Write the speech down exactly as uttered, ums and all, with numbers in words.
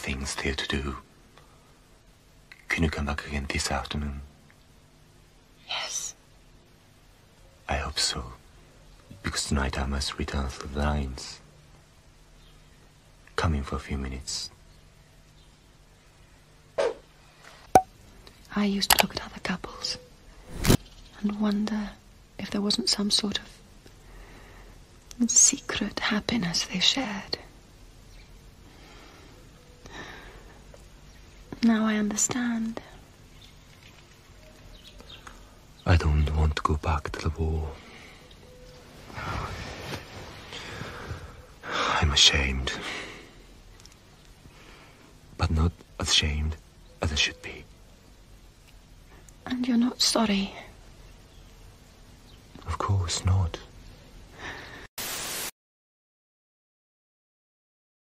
things still to do. Can you come back again this afternoon? Yes. I hope so, because tonight I must return to the lines. Come in for a few minutes. I used to look at other couples and wonder if there wasn't some sort of secret happiness they shared. Now I understand. I don't want to go back to the war. I'm ashamed. But not as ashamed as I should be. And you're not sorry? Of course not.